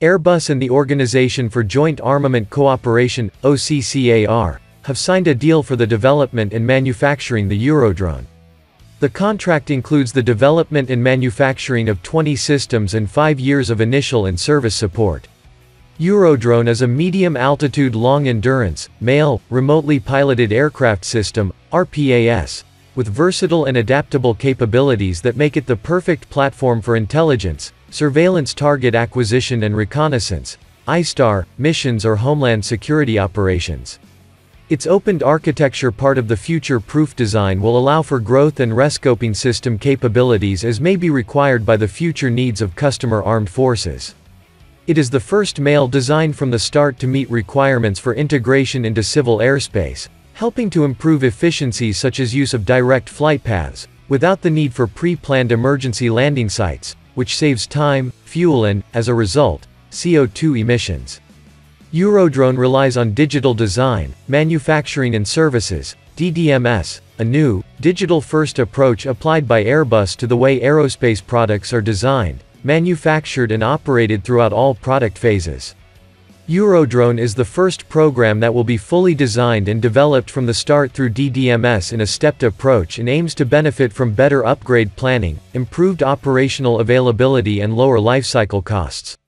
Airbus and the Organization for Joint Armament Cooperation, OCCAR, have signed a deal for the development and manufacturing the Eurodrone. The contract includes the development and manufacturing of 20 systems and 5 years of initial and service support. Eurodrone is a medium-altitude long-endurance, MALE, remotely piloted aircraft system, RPAS, with versatile and adaptable capabilities that make it the perfect platform for intelligence, surveillance target acquisition and reconnaissance, ISTAR, missions or homeland security operations. Its open architecture, part of the future-proof design, will allow for growth and rescoping system capabilities as may be required by the future needs of customer armed forces. It is the first MALE designed from the start to meet requirements for integration into civil airspace, helping to improve efficiencies such as use of direct flight paths, without the need for pre-planned emergency landing sites, which saves time, fuel and, as a result, CO2 emissions. Eurodrone relies on digital design, manufacturing and services, DDMS, a new, digital-first approach applied by Airbus to the way aerospace products are designed, manufactured and operated throughout all product phases. Eurodrone is the first program that will be fully designed and developed from the start through DDMS in a stepped approach and aims to benefit from better upgrade planning, improved operational availability and lower lifecycle costs.